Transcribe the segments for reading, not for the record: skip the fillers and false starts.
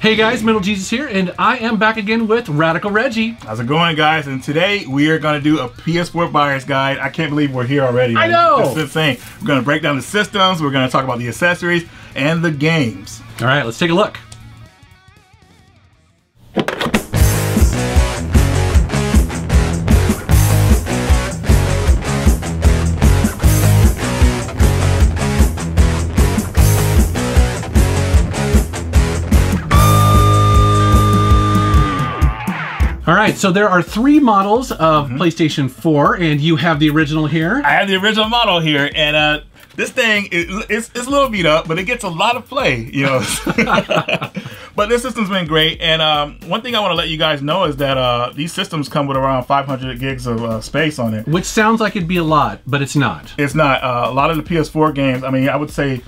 Hey guys, Metal Jesus here, and I am back again with Radical Reggie. How's it going, guys? And today we are going to do a PS4 buyer's guide. I can't believe we're here already. I know! This is insane. We're going to break down the systems, we're going to talk about the accessories, and the games. Alright, let's take a look. Alright, so there are three models of PlayStation 4, and you have the original here. I have the original model here, and this thing, it's a little beat up, but it gets a lot of play, you know. But this system's been great, and one thing I want to let you guys know is that these systems come with around 500 gigs of space on it. Which sounds like it'd be a lot, but it's not. It's not. A lot of the PS4 games, I mean, I would say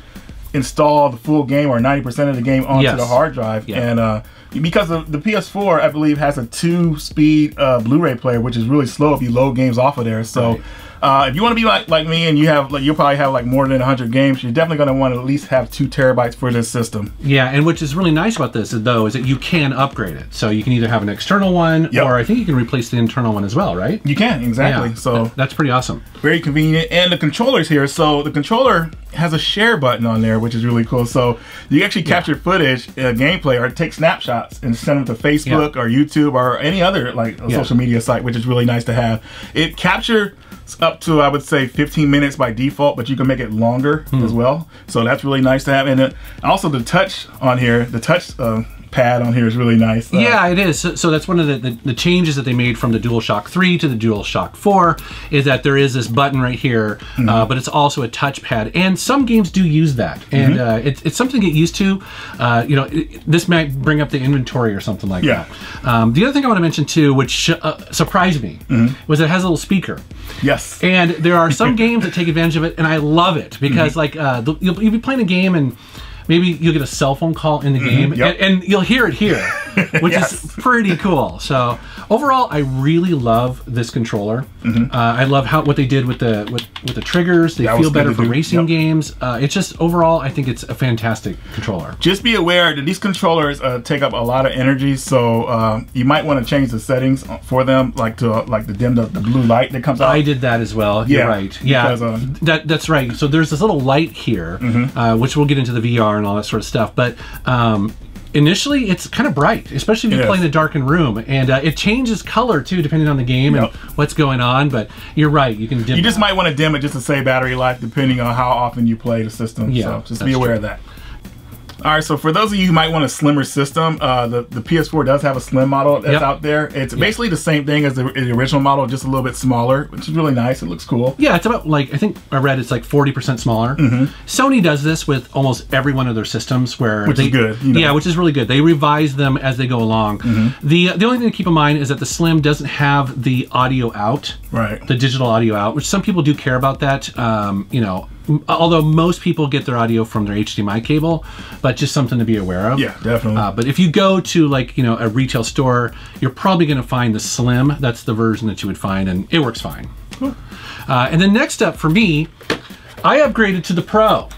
install the full game or 90% of the game onto the hard drive. Yeah. And because of the PS4, I believe, has a 2-speed Blu-ray player, which is really slow if you load games off of there. So if you want to be like me and you have, you'll probably have more than 100 games, you're definitely going to want to at least have 2 terabytes for this system. Yeah, and which is really nice about this, though, is that you can upgrade it. So you can either have an external one, or I think you can replace the internal one as well, right? You can, exactly. Yeah, so that's pretty awesome. Very convenient. And the controller's here. So the controller has a share button on there, which is really cool. So you actually capture footage, gameplay, or take snapshots and send them to Facebook or YouTube or any other social media site, which is really nice to have. It captures up to, I would say, 15 minutes by default, but you can make it longer as well. So that's really nice to have. And also the touch on here, the touch pad on here is really nice. Yeah, it is. So that's one of the changes that they made from the DualShock 3 to the DualShock 4 is that there is this button right here, but it's also a touchpad. And some games do use that. And it's something to get used to. You know, this might bring up the inventory or something like that. The other thing I want to mention too, which surprised me, was it has a little speaker. Yes. And there are some games that take advantage of it, and I love it because you'll be playing a game and maybe you'll get a cell phone call in the game, and you'll hear it here, which is pretty cool. So overall, I really love this controller. I love what they did with the triggers. They feel better for racing games. It's just overall, I think it's a fantastic controller. Just be aware that these controllers take up a lot of energy, so you might want to change the settings for them, like to dim the blue light that comes out. I did that as well. Yeah, you're right. Yeah, because, that's right. So there's this little light here, which we'll get into the VR and all that sort of stuff, but initially it's kind of bright, especially if you play in a darkened room, and it changes color too depending on the game and what's going on. But you're right, you can dim it. You just might want to dim it just to save battery life depending on how often you play the system. Yeah, so just be aware of that. Alright, so for those of you who might want a slimmer system, the PS4 does have a slim model that's out there. It's basically the same thing as the original model, just a little bit smaller, which is really nice. It looks cool. Yeah, it's about, I think I read it's like 40% smaller. Sony does this with almost every one of their systems. Which is good. You know. Yeah, which is really good. They revise them as they go along. The only thing to keep in mind is that the Slim doesn't have the audio out, the digital audio out, which some people do care about that, you know. Although most people get their audio from their HDMI cable, but just something to be aware of. Yeah, definitely. But if you go to a retail store, you're probably going to find the Slim. That's the version that you would find, and it works fine. Cool. And then next up for me, I upgraded to the Pro.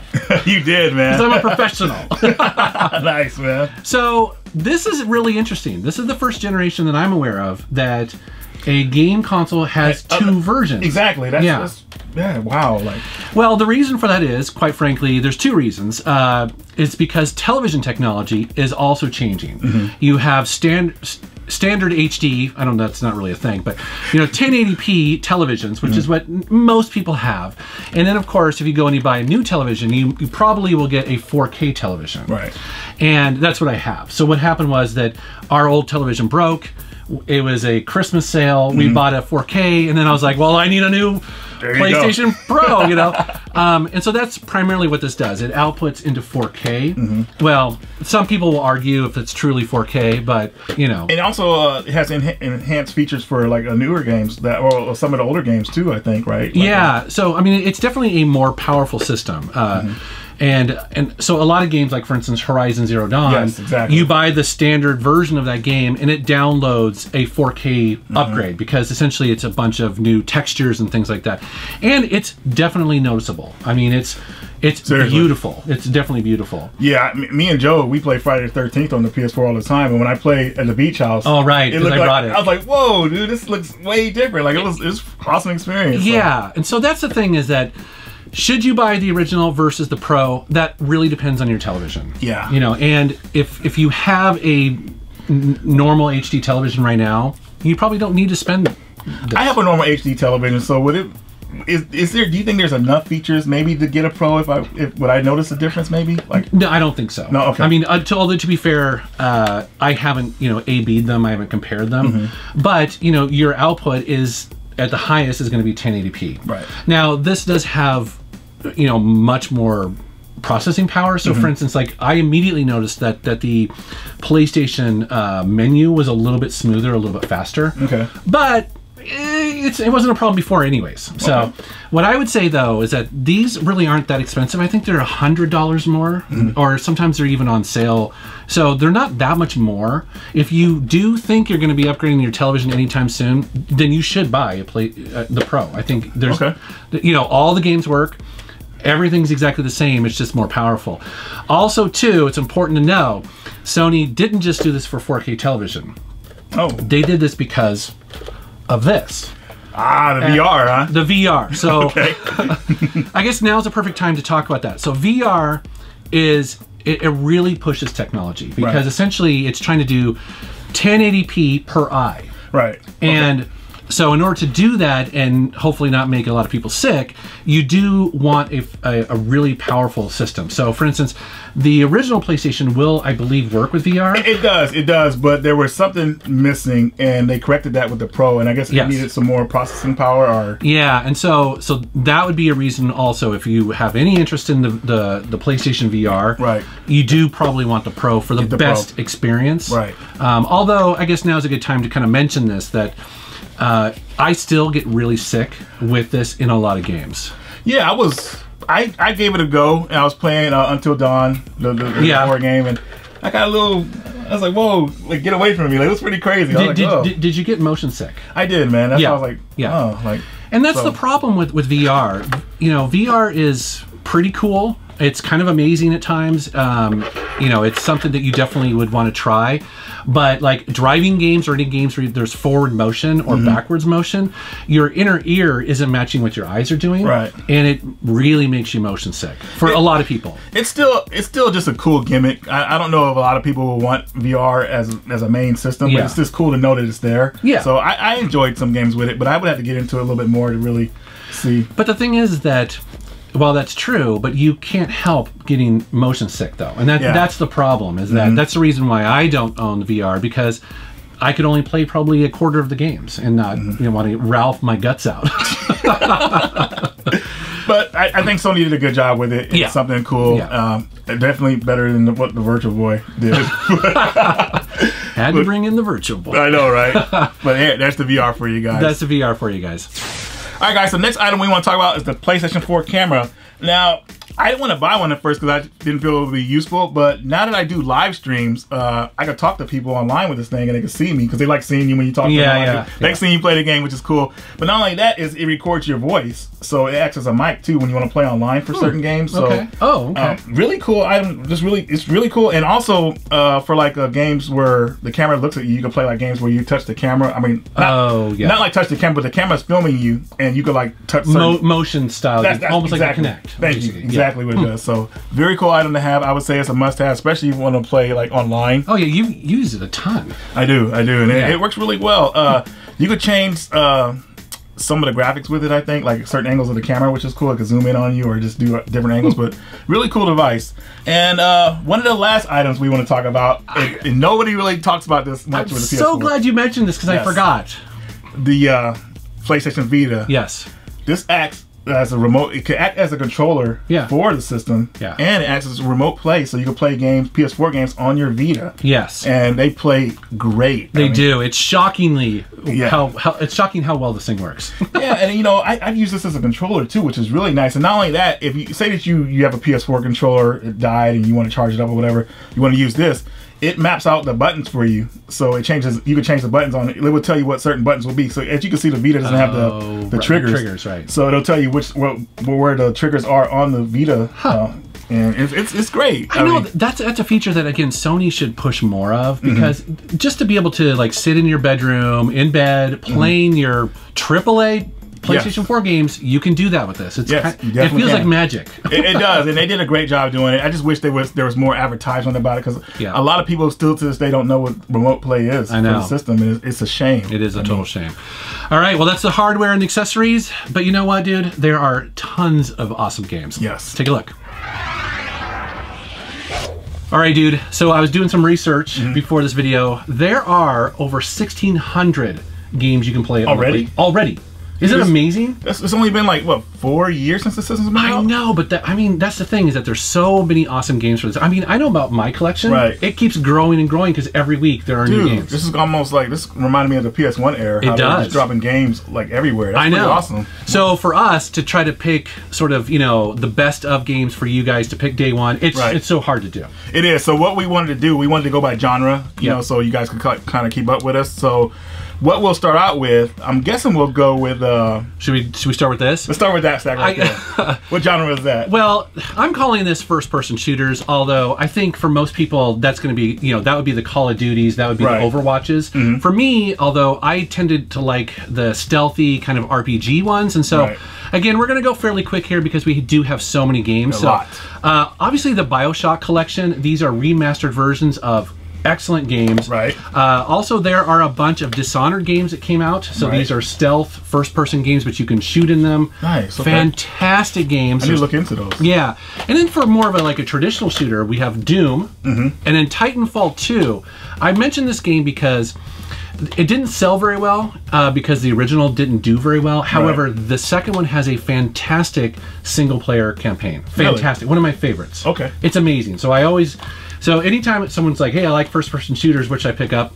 You did, man. Because I'm a professional. Nice, man. So this is really interesting. This is the first generation that I'm aware of that a game console has two versions. Exactly. That's wow. Well, the reason for that is, quite frankly, there's two reasons. It's because television technology is also changing. You have standard HD, I don't know, that's not really a thing, but 1080p televisions, which is what most people have. And then of course, if you go and you buy a new television, you probably will get a 4K television. Right. And that's what I have. So what happened was that our old television broke. It was a Christmas sale. We bought a 4K, and then I was like, well, I need a new PlayStation Pro, and so that's primarily what this does. It outputs into 4K. Well, some people will argue if it's truly 4K, but And also, it has enhanced features for newer games or some of the older games too, I think, right? Yeah. So I mean, it's definitely a more powerful system. And so a lot of games, like for instance Horizon Zero Dawn, yes, exactly, you buy the standard version of that game and it downloads a 4K upgrade, because essentially it's a bunch of new textures and things like that. And it's definitely noticeable. I mean, it's seriously beautiful. It's definitely beautiful. Yeah, me and Joe, we play Friday the 13th on the PS4 all the time, and when I play at the beach house, oh right, it looked like, I was like, whoa, dude, this looks way different. Like it was an awesome experience. Yeah, so. And so that's the thing, is that should you buy the original versus the Pro? That really depends on your television. Yeah. You know, and if you have a normal HD television right now, you probably don't need to spend this. I have a normal HD television, so would it, is there, do you think there's enough features maybe to get a Pro? Would I notice a difference maybe? Like, no, I don't think so. No, okay. I mean, although to be fair, I haven't, you know, A/B'd them, I haven't compared them. But, you know, your output is at the highest is going to be 1080p. Right. Now, this does have, you know, much more processing power. So for instance, like I immediately noticed that the PlayStation menu was a little bit smoother, a little bit faster. Okay. But it wasn't a problem before anyways. So what I would say though is that these really aren't that expensive. I think they're $100 more, or sometimes they're even on sale. So they're not that much more. If you do think you're going to be upgrading your television anytime soon, then you should buy the Pro. I think there's, you know, all the games work. Everything's exactly the same, it's just more powerful. Also too, it's important to know, Sony didn't just do this for 4K television. Oh. They did this because of this. Ah, the VR, huh? The VR. So I guess now's the perfect time to talk about that. So VR is, it really pushes technology, because essentially it's trying to do 1080p per eye. Right. And so in order to do that and hopefully not make a lot of people sick, you do want a really powerful system. So for instance, the original PlayStation will, I believe, work with VR. It does, but there was something missing and they corrected that with the Pro, and I guess it needed some more processing power, or... Yeah, and so that would be a reason also, if you have any interest in the PlayStation VR, you do probably want the Pro for the best experience. Right. Although I guess now's a good time to kind of mention this, that I still get really sick with this in a lot of games. Yeah, I gave it a go, and I was playing Until Dawn, the horror game, and I got a little, I was like, whoa, like, get away from me, like, it was pretty crazy. Did you get motion sick? I did, man. That's why I was like, oh, like. And that's the problem with VR. You know, VR is pretty cool. It's kind of amazing at times. You know, it's something that you definitely would want to try. But like driving games or any games where there's forward motion or backwards motion, your inner ear isn't matching what your eyes are doing. Right. And it really makes you motion sick for a lot of people. It's still just a cool gimmick. I don't know if a lot of people will want VR as a main system, but it's just cool to know that it's there. Yeah. So I enjoyed some games with it, but I would have to get into it a little bit more to really see. But the thing is that, well, that's true, but you can't help getting motion sick though, and that's the problem. Is that that's the reason why I don't own VR, because I could only play probably a quarter of the games and not you know, want to Ralph my guts out. But I think Sony did a good job with it. It's something cool. Yeah. Definitely better than what the Virtual Boy did. Had to bring in the Virtual Boy. I know, right? But yeah, that's the VR for you guys. That's the VR for you guys. All right, guys, so next item we want to talk about is the PlayStation 4 camera. Now, I didn't want to buy one at first because I didn't feel it would be useful, but now that I do live streams, I can talk to people online with this thing and they can see me, because they like seeing you when you talk to them. They see you play the game, which is cool. But not only that, is it records your voice, so it acts as a mic too when you want to play online for certain games. So, really cool item. Just really, it's really cool. And also for like games where the camera looks at you, you can play like games where you touch the camera. I mean, not like touch the camera, but the camera's filming you, and you can like touch certain... motion style. That's almost like a Kinect. Thank you. Exactly what it does. So very cool item to have. I would say it's a must-have, especially if you want to play like online. Oh yeah, you use it a ton. I do, and it works really well. You could change some of the graphics with it, I think, like certain angles of the camera, which is cool. It could zoom in on you or just do different angles, but really cool device. And one of the last items we want to talk about, and nobody really talks about this much with the PS4. I'm so glad you mentioned this, because I forgot. The PlayStation Vita. Yes. This acts as a remote, it could act as a controller for the system, and it acts as remote play, so you can play games, PS4 games, on your Vita. Yes, and they play great. They do. It's shockingly it's shocking how well this thing works. Yeah, and you know, I've used this as a controller too, which is really nice. And not only that, if you say that you have a PS4 controller, it died, and you want to charge it up or whatever, you want to use this. It maps out the buttons for you, so it changes. You can change the buttons on it. It will tell you what certain buttons will be. So as you can see, the Vita doesn't have the triggers. The triggers, right? So it'll tell you which where the triggers are on the Vita, and it's great. I know that's a feature that again Sony should push more of, because just to be able to like sit in your bedroom in bed playing your AAA PlayStation 4 games, you can do that with this. It's it feels like magic. It does, and they did a great job doing it. I just wish there was more advertisement about it, because a lot of people still to this day don't know what remote play is for the system. It's a shame. It is a total shame. All right, well, that's the hardware and accessories, but you know what, dude? There are tons of awesome games. Yes. Take a look. All right, dude, so I was doing some research before this video. There are over 1,600 games you can play. Already? Already. Isn't it amazing? It's only been like, what, 4 years since the system's been out? I know, but that's the thing, is that there's so many awesome games for this. I mean, I know about my collection. Right. It keeps growing and growing, because every week there are new games. This is almost like, this reminded me of the PS1 era. It does. They're just dropping games like everywhere. That's pretty awesome. So for us to try to pick sort of, you know, the best of games for you guys to pick day one, it's so hard to do. It is. So what we wanted to do, we wanted to go by genre, you know, so you guys could kind of keep up with us. So what we'll start out with, I'm guessing we'll go with... Should we start with this? Let's start with that stack right there. What genre is that? Well, I'm calling this first-person shooters, although I think for most people that's going to be, you know, that would be the Call of Duties, that would be the Overwatches. For me, although I tended to like the stealthy kind of RPG ones, and so, again, we're going to go fairly quick here because we do have so many games. A lot. Obviously, the Bioshock collection, these are remastered versions of excellent games. Right. Also, there are a bunch of Dishonored games that came out. So these are stealth first-person games, but you can shoot in them. Nice. Okay. Fantastic games. I need to look into those. Yeah. And then for more of a, like a traditional shooter, we have Doom. And then Titanfall 2. I mentioned this game because it didn't sell very well, because the original didn't do very well. However, the second one has a fantastic single-player campaign. Fantastic. Really? One of my favorites. Okay. It's amazing. So I always... So anytime someone's like, hey, I like first-person shooters, which I pick up,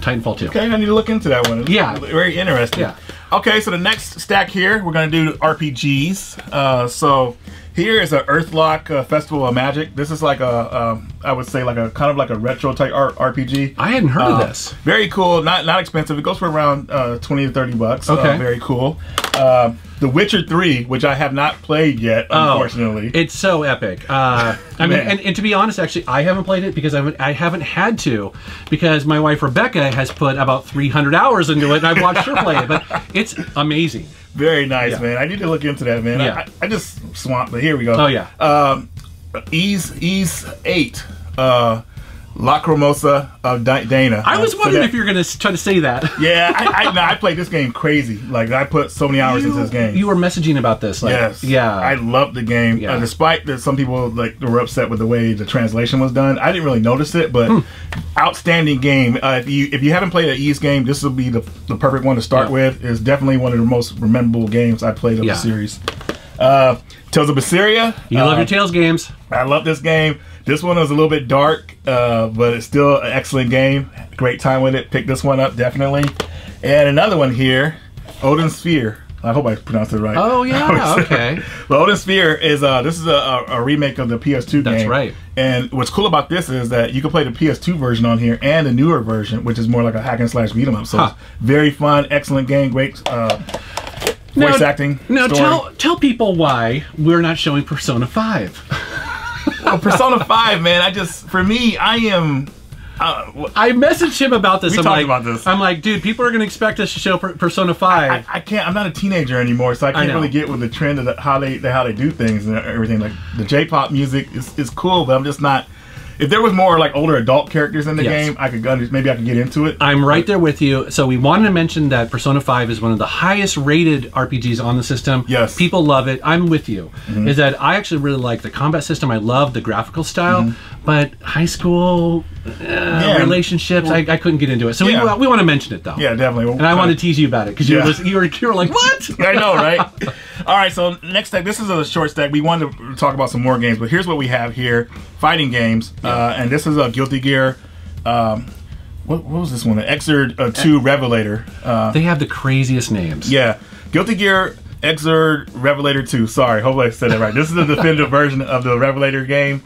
Titanfall 2. Okay, I need to look into that one. It's very interesting. Yeah. Okay, so the next stack here, we're going to do RPGs. So here is an Earthlock Festival of Magic. This is like a, I would say, like a kind of like a retro-type RPG. I hadn't heard of this. Very cool. Not expensive. It goes for around 20 to 30 bucks. Okay. Very cool. The Witcher 3, which I have not played yet, unfortunately. It's so epic. I mean, and to be honest, actually, I haven't played it because I haven't had to, because my wife Rebecca has put about 300 hours into it, and I've watched her play it, but it's amazing. Very nice, man. I need to look into that, man. Yeah. I just swamped, but here we go. Oh, yeah. Ys VIII. Lacrimosa of Dana. I was wondering if you were going to try to say that. Yeah, I played this game crazy. Like, I put so many hours into this game. You were messaging about this. Like, yes. Yeah. I loved the game. Yeah. Despite that some people like were upset with the way the translation was done. I didn't really notice it, but outstanding game. If you haven't played an Ys game, this will be the perfect one to start with. It's definitely one of the most memorable games I played of the series. Tales of Berseria. You love your Tales games. I love this game. This one was a little bit dark, but it's still an excellent game. Great time with it. Pick this one up, definitely. And another one here, Odin Sphere. I hope I pronounced it right. Oh, yeah, okay. But Odin Sphere is, this is a remake of the PS2 game. That's right. And what's cool about this is that you can play the PS2 version on here and the newer version, which is more like a hack and slash beat 'em up. So very fun, excellent game, great voice acting. Now tell people why we're not showing Persona 5. Well, Persona 5, man, I messaged him about this. I'm like, dude, people are going to expect us to show Persona 5. I can't. I'm not a teenager anymore, so I can't really get with the trend of how they do things and everything. Like the J-pop music is cool, but I'm just not. If there was more like older adult characters in the game, maybe I could get into it. I'm right there with you. So we wanted to mention that Persona 5 is one of the highest rated RPGs on the system. Yes. People love it. I'm with you. Is that I actually really like the combat system. I love the graphical style, but high school relationships, well, I couldn't get into it. So we want to mention it though. Yeah, definitely. And I want to tease you about it because you were like, what? I know, right? All right, so next stack, this is a short stack. We wanted to talk about some more games, but here's what we have here. Fighting games, and this is a Guilty Gear. What was this one? Xrd 2 Revelator. They have the craziest names. Yeah. Guilty Gear Xrd Revelator 2. Sorry, hopefully I said that right. This is the definitive version of the Revelator game.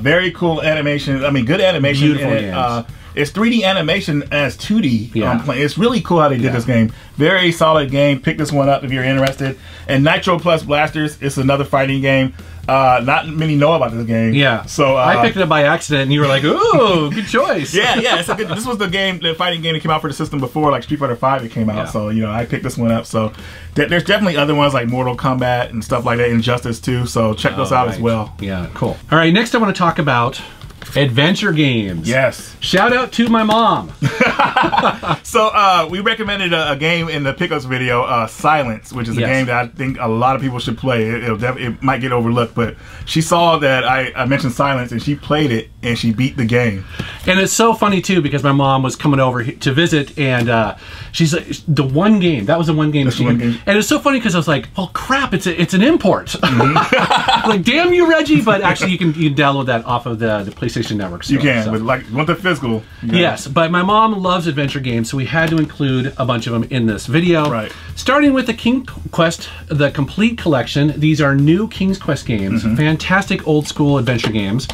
Very cool animation. I mean, good animation. Beautiful games. It's 3D animation as 2D. Yeah. It's really cool how they did this game. Very solid game. Pick this one up if you're interested. And Nitro Plus Blasters. It's another fighting game. Not many know about this game. Yeah. So I picked it up by accident, and you were like, "Ooh, good choice." Yeah, yeah. It's a good, this was the game, the fighting game that came out for the system before, like Street Fighter V. It came out, so you know I picked this one up. So there's definitely other ones like Mortal Kombat and stuff like that, Injustice too. So check those out as well. Yeah, cool. All right, next I want to talk about adventure games. Yes. Shout out to my mom. So we recommended a game in the pickups video, Silence, which is a game that I think a lot of people should play. It might get overlooked, but she saw that I mentioned Silence and she played it and she beat the game. And it's so funny too because my mom was coming over to visit and she's like, the one game, that was the one game. And it's so funny because I was like, well, crap, it's an import. Like, damn you, Reggie, but actually you can download that off of the PlayStation Network. So, you can, but like, want the physical. Yes, but my mom loves adventure games, so we had to include a bunch of them in this video. Right. Starting with the King's Quest, the complete collection. These are new King's Quest games, fantastic old school adventure games.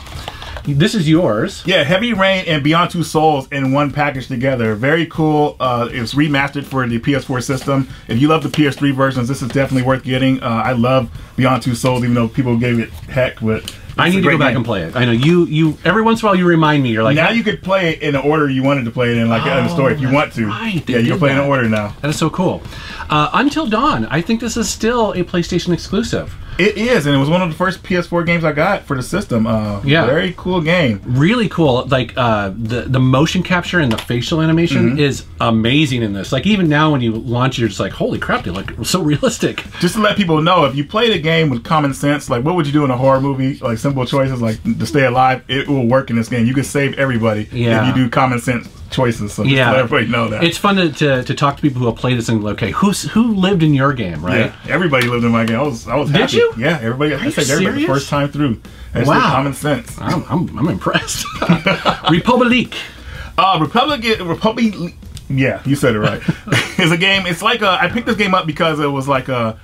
This is yours. Yeah, Heavy Rain and Beyond Two Souls in one package together. Very cool. It's remastered for the PS4 system. If you love the PS3 versions, this is definitely worth getting. I love Beyond Two Souls, even though people gave it heck with. I need to go back and play it. I know you. Every once in a while, you remind me. You're like, now you could play it in the order you wanted to play it in, like in the story, if you want to. Right. Yeah, you can play in order now. That is so cool. Until Dawn. I think this is still a PlayStation exclusive. It is, and it was one of the first PS4 games I got for the system. Yeah, very cool game. Really cool. Like the motion capture and the facial animation is amazing in this. Like even now when you launch, you're just like, holy crap, they look so realistic. Just to let people know, if you play the game with common sense, like what would you do in a horror movie? Like simple choices, like to stay alive. It will work in this game. You can save everybody if you do common sense choices. So just let everybody know that. It's fun to talk to people who have played this and go, okay, who lived in your game, right? Yeah, everybody lived in my game. I was happy. Did you? Yeah, everybody. I said everybody the first time through. That's wow. Common sense. I'm impressed. Republique. Republique. Yeah, you said it right. It's a game. It's like I picked this game up because it was like the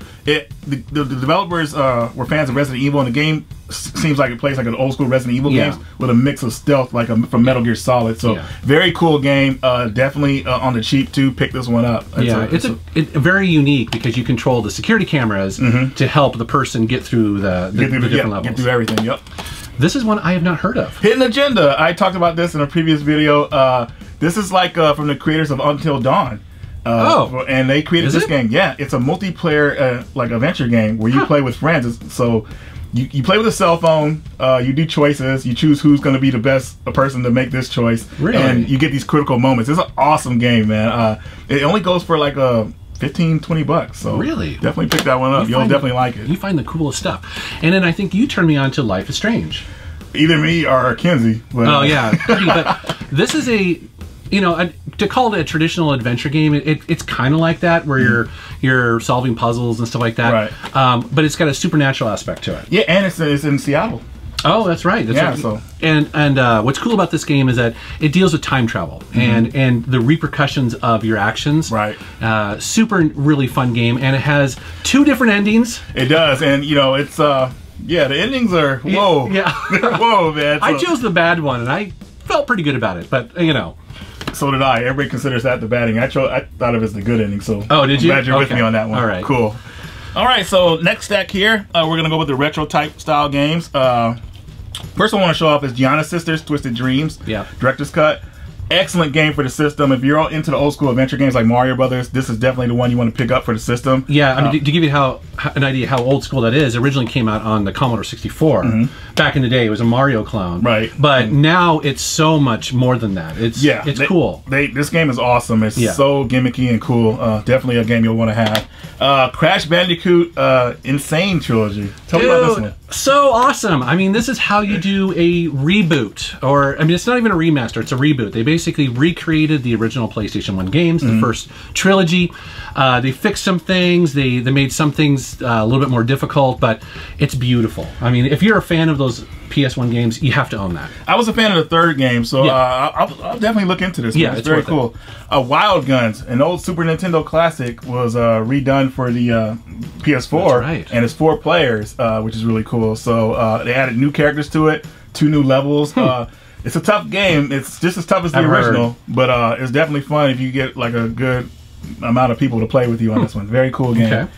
developers were fans of Resident Evil, and the game seems like it plays like an old school Resident Evil games with a mix of stealth, like from Metal Gear Solid. So very cool game. Definitely on the cheap too. Pick this one up. It's very unique because you control the security cameras to help the person get through the different levels. Get through everything. Yep. This is one I have not heard of. Hidden Agenda. I talked about this in a previous video. This is like from the creators of Until Dawn. And they created this game. Yeah, it's a multiplayer like adventure game where you play with friends. So you play with a cell phone. You do choices. You choose who's going to be the best person to make this choice. Really? And you get these critical moments. It's an awesome game, man. It only goes for like a $15–20 bucks. So really, definitely pick that one up. You'll definitely like it. You find the coolest stuff. And then I think you turned me on to Life is Strange. Either me or Kenzie. But. Oh yeah, but this is a, you know, to call it a traditional adventure game, it's kind of like that where you're solving puzzles and stuff like that. Right. But it's got a supernatural aspect to it. Yeah, and it's in Seattle. Oh, that's right. That's right. So. And what's cool about this game is that it deals with time travel and the repercussions of your actions. Right. Super really fun game, and it has 2 different endings. It does, and you know it's yeah, the endings are whoa, whoa, man. So. I chose the bad one, and I felt pretty good about it, but you know. So did I. Everybody considers that the bad ending. I thought of it as the good ending. So did you? Glad you're with me on that one. All right. Cool. All right. So next stack here, we're gonna go with the retro type style games. First I want to show off is Gianna Sisters Twisted Dreams, Director's Cut. Excellent game for the system. If you're all into the old school adventure games like Mario Brothers, this is definitely the one you want to pick up for the system. Yeah, I mean, to give you an idea how old school that is, it originally came out on the Commodore 64. Back in the day, it was a Mario clone. Right. But now it's so much more than that. It's cool. This game is awesome. It's so gimmicky and cool. Definitely a game you'll want to have. Crash Bandicoot Insane Trilogy. Tell me about this one. so awesome. I mean, this is how you do a reboot, or I mean, it's not even a remaster, it's a reboot. They basically recreated the original PlayStation 1 games, the first trilogy. They fixed some things, they made some things a little bit more difficult, but it's beautiful. I mean, if you're a fan of those PS1 games, you have to own that. I was a fan of the third game, so yeah. I'll definitely look into this. Yeah, it's very cool. Wild Guns, an old Super Nintendo classic, was redone for the PS4, right. And it's 4 players, which is really cool. So they added new characters to it, 2 new levels. It's a tough game. It's just as tough as the original, but it's definitely fun if you get like a good amount of people to play with you on this one. Very cool game.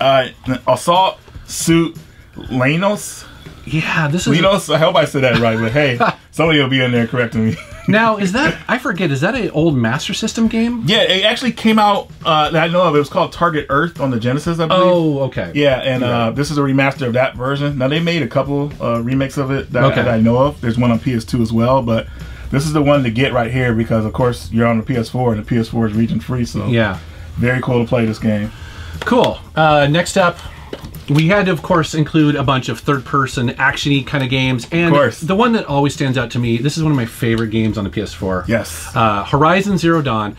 Okay. Assault Suit Lanos. Yeah, this is... Linos, I hope I said that right, but hey, somebody will be in there correcting me. Now, is that... I forget, is that an old Master System game? Yeah, it actually came out, that I know of, it was called Target Earth on the Genesis, I believe. Oh, okay. Yeah, and this is a remaster of that version. Now, they made a couple remakes of it that, that I know of. There's one on PS2 as well, but this is the one to get right here because, of course, you're on the PS4, and the PS4 is region-free, so... Yeah. Very cool to play this game. Cool. Next up... We had to, of course, include a bunch of third-person action-y kind of games. And the one that always stands out to me, this is one of my favorite games on the PS4. Yes. Horizon Zero Dawn.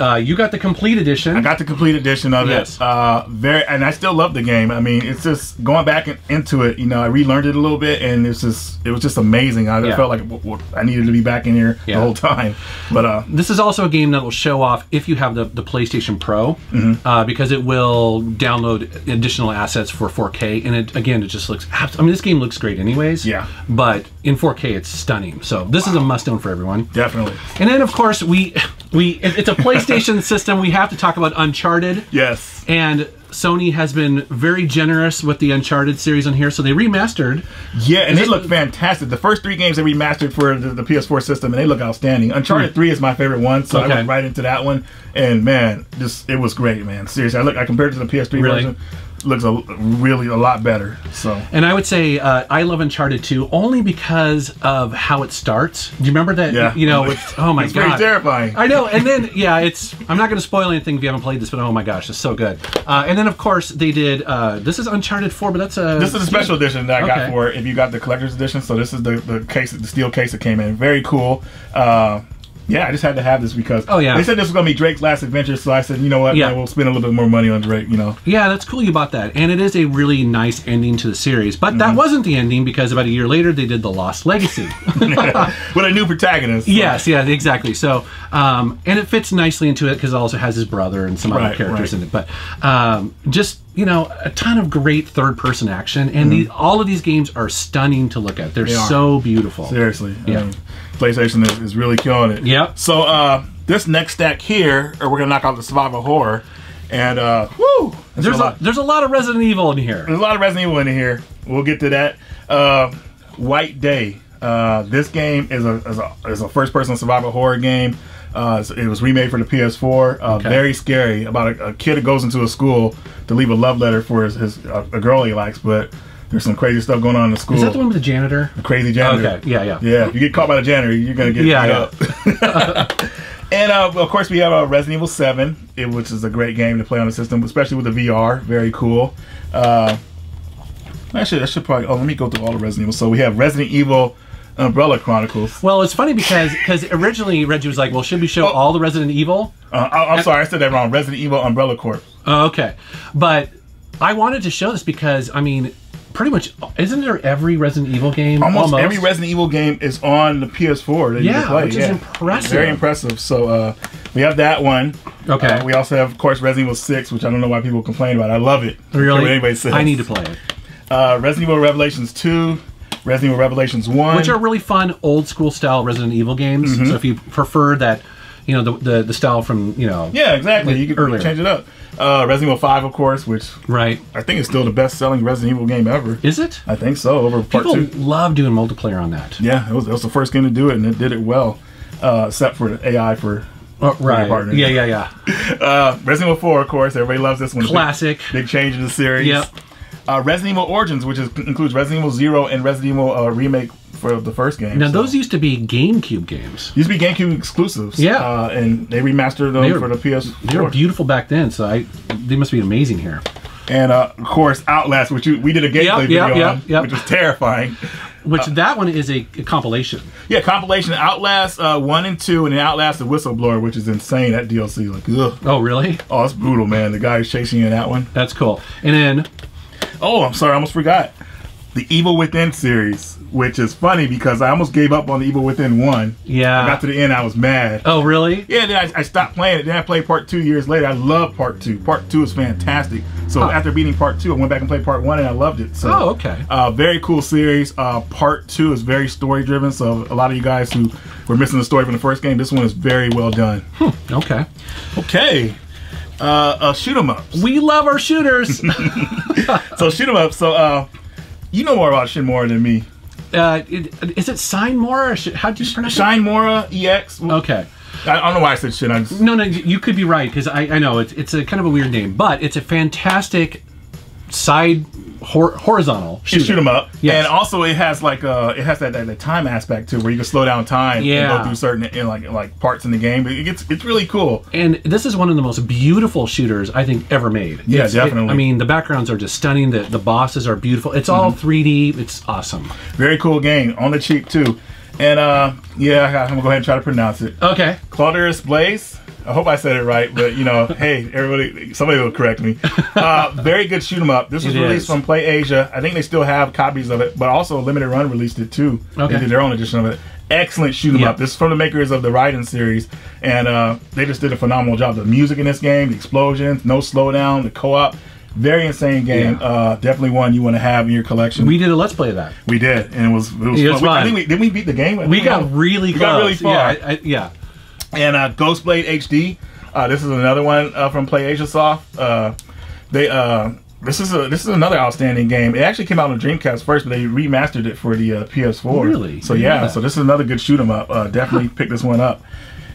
You got the complete edition. I got the complete edition of it. And I still love the game. I mean, it's just going back into it. You know, I relearned it a little bit, and it's just, it was just amazing. I felt like I needed to be back in here the whole time. But this is also a game that will show off if you have the PlayStation Pro, because it will download additional assets for 4K. And it, again, it just looks. I mean, this game looks great, anyways. Yeah. But in 4K, it's stunning. So this is a must-own for everyone. Definitely. And then, of course, it's a PlayStation system. We have to talk about Uncharted. Yes. And Sony has been very generous with the Uncharted series on here, so they remastered. Yeah, and they look fantastic. The first 3 games they remastered for the PS4 system, and they look outstanding. Uncharted 3 is my favorite one, so I went right into that one. And man, it was great, man. Seriously, I compared it to the PS3 version. Looks really a lot better. So, and I would say I love Uncharted 2 only because of how it starts. Do you remember that? Yeah. You know, it's, oh my god, it's very terrifying. I know. And then I'm not going to spoil anything if you haven't played this, but oh my gosh, it's so good. And then of course they did. This is Uncharted 4, but that's a this is a special edition that I got for it if you got the collector's edition. So this is the steel case that came in. Very cool. Yeah, I just had to have this because they said this was going to be Drake's last adventure, so I said, you know what, man, we'll spend a little bit more money on Drake, you know. Yeah, that's cool you bought that, and it is a really nice ending to the series, but that wasn't the ending because about a year later they did The Lost Legacy. With a new protagonist. So. Yes, yeah, exactly. So, and it fits nicely into it because it also has his brother and some other characters in it, but just... You know, a ton of great third-person action, and all of these games are stunning to look at. They're so beautiful. Seriously, I mean, PlayStation is really killing it. Yep. So this next stack here, we're gonna knock out the survival horror, and woo! There's a lot of Resident Evil in here. There's a lot of Resident Evil in here. We'll get to that. White Day. This game is a first-person survival horror game. It was remade for the PS4. Very scary. About a kid that goes into a school to leave a love letter for a girl he likes, but there's some crazy stuff going on in the school. Is that the one with the janitor? The crazy janitor. Okay. Yeah, yeah. Yeah. If you get caught by the janitor, you're gonna get beat up. And of course, we have Resident Evil 7, which is a great game to play on the system, especially with the VR. Very cool. Actually, I should probably. Oh, let me go through all the Resident Evil. So we have Resident Evil. Umbrella Chronicles. Well, it's funny because originally Reggie was like, well, should we show all the Resident Evil? I'm sorry, I said that wrong. Resident Evil Umbrella Corp. Okay. But I wanted to show this because, I mean, pretty much, isn't there every Resident Evil game? Almost every Resident Evil game is on the PS4 that you can play. Which is impressive. Very impressive. So we have that one. Okay. We also have, of course, Resident Evil 6, which I don't know why people complain about. I love it. Really? Anyway, I need to play it. Resident Evil Revelations 2. Resident Evil Revelations 1. Which are really fun, old-school style Resident Evil games. So if you prefer that, you know, the style from, you know... Yeah, exactly. You can change it up. Resident Evil 5, of course, which... Right. I think is still the best-selling Resident Evil game ever. Is it? I think so, over Part 2. People love doing multiplayer on that. Yeah, it was the first game to do it, and it did it well. Except for the AI for... right. Yeah, yeah, yeah. Resident Evil 4, of course. Everybody loves this one. Classic. Big change in the series. Yep. Resident Evil Origins, which includes Resident Evil 0 and Resident Evil Remake for the first game. Now, those used to be GameCube games. Used to be GameCube exclusives. Yeah. And they remastered them for the PS4. They were beautiful back then, so they must be amazing here. And of course, Outlast, which we did a gameplay video on, which was terrifying. Which that one is a compilation. Yeah, compilation. Outlast 1 and 2, and then Outlast the Whistleblower, which is insane, that DLC. Like, ugh. Oh, really? Oh, it's brutal, man. The guy who's chasing you in that one. That's cool. And then... oh, I'm sorry. I almost forgot. The Evil Within series, which is funny because I almost gave up on The Evil Within 1. Yeah. I got to the end, I was mad. Oh, really? Yeah, then I stopped playing it. Then I played Part 2 years later. I love Part 2. Part 2 is fantastic. So after beating Part 2, I went back and played Part 1 and I loved it. So, oh, okay. Very cool series. Part 2 is very story-driven, so a lot of you guys who were missing the story from the first game, this one is very well done. Hmm. Okay. Okay. Shoot 'em ups. We love our shooters. So shoot 'em ups. So you know more about Shinmora than me. Is it Shinmora? How do you pronounce it? Shinmora EX. Okay. I don't know why I said shit. No, no, you could be right because I know it's a kind of a weird name, but it's a fantastic side horizontal shooter. You shoot 'em up. Yes. And also it has like it has that time aspect too, where you can slow down time and go through certain like parts in the game. It's really cool. And this is one of the most beautiful shooters I think ever made. Yeah, definitely. I mean, the backgrounds are just stunning. The bosses are beautiful. It's all 3D. It's awesome. Very cool game on the cheap too. And yeah, I'm gonna go ahead and try to pronounce it. Okay. Claudius Blaze. I hope I said it right, but you know, hey, everybody, somebody will correct me. Very good shoot 'em up. This was released from Play Asia. I think they still have copies of it, but also Limited Run released it too. Okay. They did their own edition of it. Excellent shoot 'em up. This is from the makers of the Raiden series, and they just did a phenomenal job. The music in this game, the explosions, no slowdown, the co-op. Very insane game. Yeah. Definitely one you want to have in your collection. We did a Let's Play of that. We did, and it was fun. I think didn't we beat the game? We got really close. We got really far. Yeah. And Ghostblade HD. This is another one from PlayAsiaSoft. This is another outstanding game. It actually came out on Dreamcast first, but they remastered it for the PS4. Really? So yeah. So this is another good shoot 'em up. Definitely pick this one up.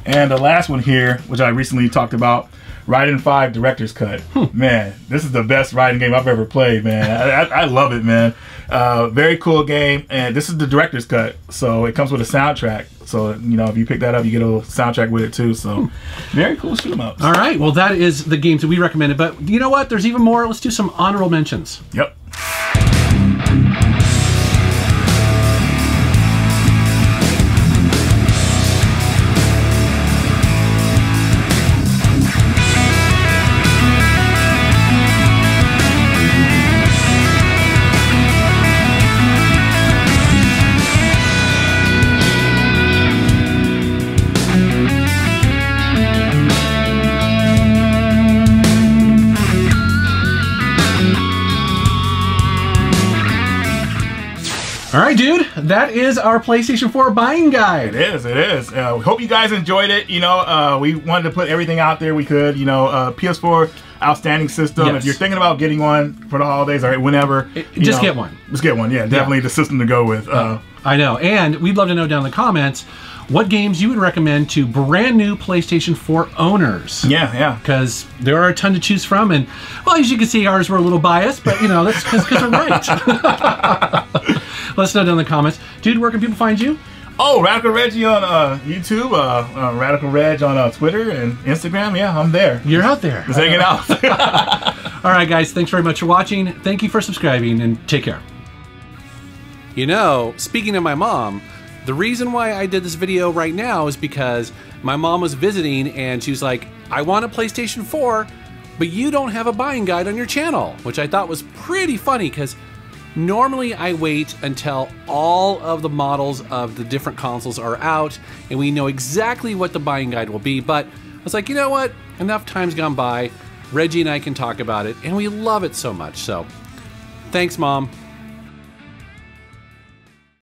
And the last one here, which I recently talked about, Raiden 5 Director's Cut. Man, this is the best Raiden game I've ever played, man. I love it, man. Very cool game, and this is the Director's Cut, so it comes with a soundtrack. So, you know, if you pick that up, you get a little soundtrack with it, too. So, very cool shoot 'em ups. All right, well, that is the games that we recommended. But you know what? There's even more. Let's do some honorable mentions. Yep. All right, dude, that is our PlayStation 4 buying guide. It is. We hope you guys enjoyed it. You know, we wanted to put everything out there we could. You know, PS4, outstanding system. Yes. If you're thinking about getting one for the holidays or whenever, just get one. Just get one, yeah. Definitely the system to go with. I know, and we'd love to know down in the comments what games you would recommend to brand new PlayStation 4 owners. Yeah. Because there are a ton to choose from, and, well, as you can see, ours were a little biased, but, you know, that's because we're right. Let us know down in the comments. Dude, where can people find you? Oh, Radical Reggie on YouTube, Radical Reg on Twitter and Instagram. Yeah, I'm there. You're out there. Just hanging out. All right, guys. Thanks very much for watching. Thank you for subscribing, and take care. You know, speaking of my mom, the reason why I did this video right now is because my mom was visiting, and she was like, I want a PlayStation 4, but you don't have a buying guide on your channel, which I thought was pretty funny because normally I wait until all of the models of the different consoles are out and we know exactly what the buying guide will be, but I was like, you know what? Enough time's gone by. Reggie and I can talk about it and we love it so much. So thanks, Mom.